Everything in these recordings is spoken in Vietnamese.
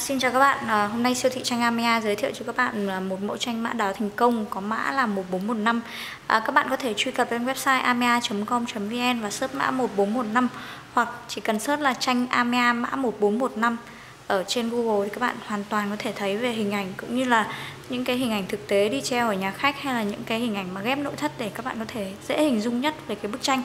Xin chào các bạn, hôm nay siêu thị tranh Amia giới thiệu cho các bạn một mẫu tranh mã đáo thành công có mã là 1415. Các bạn có thể truy cập lên website amia.com.vn và search mã 1415 hoặc chỉ cần search là tranh Amia mã 1415 ở trên Google thì các bạn hoàn toàn có thể thấy về hình ảnh cũng như là những cái hình ảnh thực tế đi treo ở nhà khách hay là những cái hình ảnh mà ghép nội thất để các bạn có thể dễ hình dung nhất về cái bức tranh.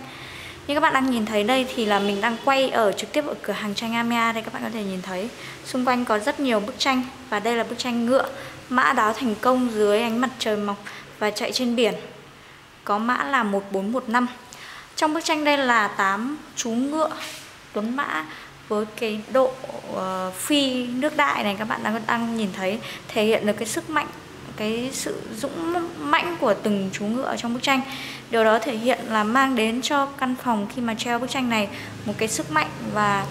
Như các bạn đang nhìn thấy đây thì là mình đang quay trực tiếp ở cửa hàng tranh Amia. Đây các bạn có thể nhìn thấy xung quanh có rất nhiều bức tranh và đây là bức tranh ngựa mã đáo thành công dưới ánh mặt trời mọc và chạy trên biển có mã là 1415. Trong bức tranh đây là 8 chú ngựa tuấn mã với cái độ phi nước đại này, các bạn đang nhìn thấy thể hiện được cái sức mạnh, cái sự dũng mãnh của từng chú ngựa trong bức tranh. Điều đó thể hiện là mang đến cho căn phòng khi mà treo bức tranh này một cái sức mạnh và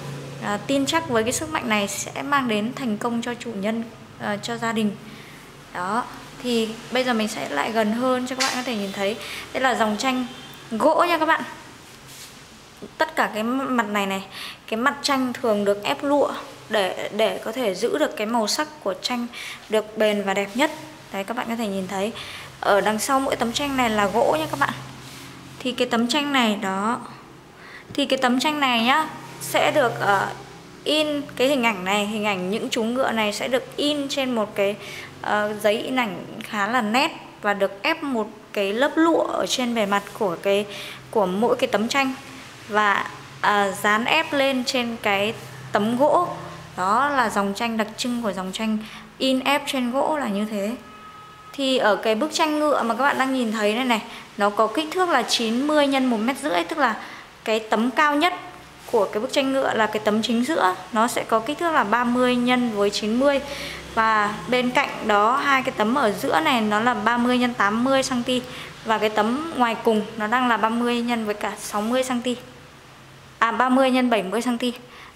tin chắc với cái sức mạnh này sẽ mang đến thành công cho chủ nhân, cho gia đình. Đó, thì bây giờ mình sẽ lại gần hơn cho các bạn có thể nhìn thấy. Đây là dòng tranh gỗ nha các bạn. Tất cả cái mặt này, cái mặt tranh thường được ép lụa để có thể giữ được cái màu sắc của tranh được bền và đẹp nhất. Đấy các bạn có thể nhìn thấy ở đằng sau mỗi tấm tranh này là gỗ nha các bạn. Thì cái tấm tranh này đó, thì cái tấm tranh này nhá sẽ được in cái hình ảnh này, hình ảnh những chú ngựa này sẽ được in trên một cái giấy in ảnh khá là nét và được ép một cái lớp lụa ở trên bề mặt của mỗi cái tấm tranh và dán ép lên trên cái tấm gỗ. Đó là dòng tranh, đặc trưng của dòng tranh in ép trên gỗ là như thế. Thì ở cái bức tranh ngựa mà các bạn đang nhìn thấy này, nó có kích thước là 90 x 1,5 m, tức là cái tấm cao nhất của cái bức tranh ngựa là cái tấm chính giữa, nó sẽ có kích thước là 30 x với 90, và bên cạnh đó hai cái tấm ở giữa này nó là 30 x 80 cm và cái tấm ngoài cùng nó đang là 30 x với cả 60 cm. 30 x 70 cm.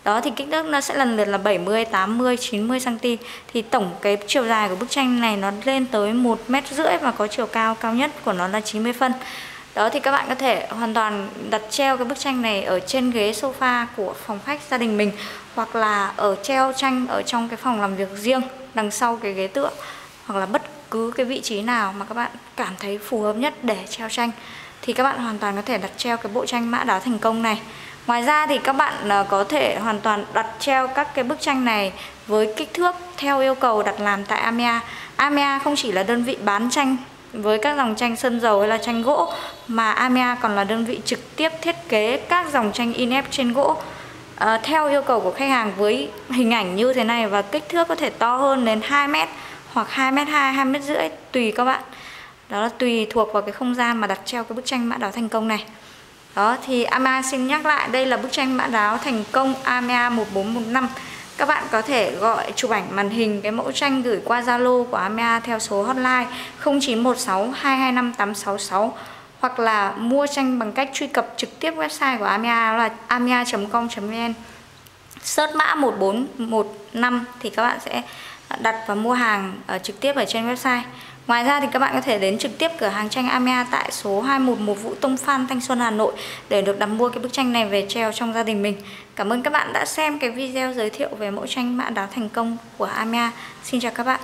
Đó thì kích thước nó sẽ lần lượt là 70, 80, 90 cm. Thì tổng cái chiều dài của bức tranh này nó lên tới 1,5 m và có chiều cao nhất của nó là 90 phân. Đó thì các bạn có thể hoàn toàn đặt treo cái bức tranh này ở trên ghế sofa của phòng khách gia đình mình hoặc là treo tranh ở trong cái phòng làm việc riêng đằng sau cái ghế tựa hoặc là bất cứ cái vị trí nào mà các bạn cảm thấy phù hợp nhất để treo tranh. Thì các bạn hoàn toàn có thể đặt treo cái bộ tranh mã đáo thành công này. Ngoài ra thì các bạn có thể hoàn toàn đặt treo các cái bức tranh này với kích thước theo yêu cầu đặt làm tại Amia. Amia không chỉ là đơn vị bán tranh với các dòng tranh sơn dầu hay là tranh gỗ, mà Amia còn là đơn vị trực tiếp thiết kế các dòng tranh in ép trên gỗ theo yêu cầu của khách hàng với hình ảnh như thế này và kích thước có thể to hơn đến 2 m hoặc 2,2 m, 2,5 m tùy các bạn. Đó là tùy thuộc vào cái không gian mà đặt treo cái bức tranh mã đáo thành công này. Đó thì Amia xin nhắc lại, đây là bức tranh mã đáo thành công Amia 1415. Các bạn có thể gọi chụp ảnh màn hình cái mẫu tranh gửi qua Zalo của Amia theo số hotline 0916 225 866 hoặc là mua tranh bằng cách truy cập trực tiếp website của Amia là amia.com.vn. Search mã 1415 thì các bạn sẽ đặt và mua hàng trực tiếp ở trên website. Ngoài ra thì các bạn có thể đến trực tiếp cửa hàng tranh Amia tại số 211 Vũ Tông Phan, Thanh Xuân, Hà Nội để được đặt mua cái bức tranh này về treo trong gia đình mình. Cảm ơn các bạn đã xem cái video giới thiệu về mẫu tranh mã đáo thành công của Amia. Xin chào các bạn.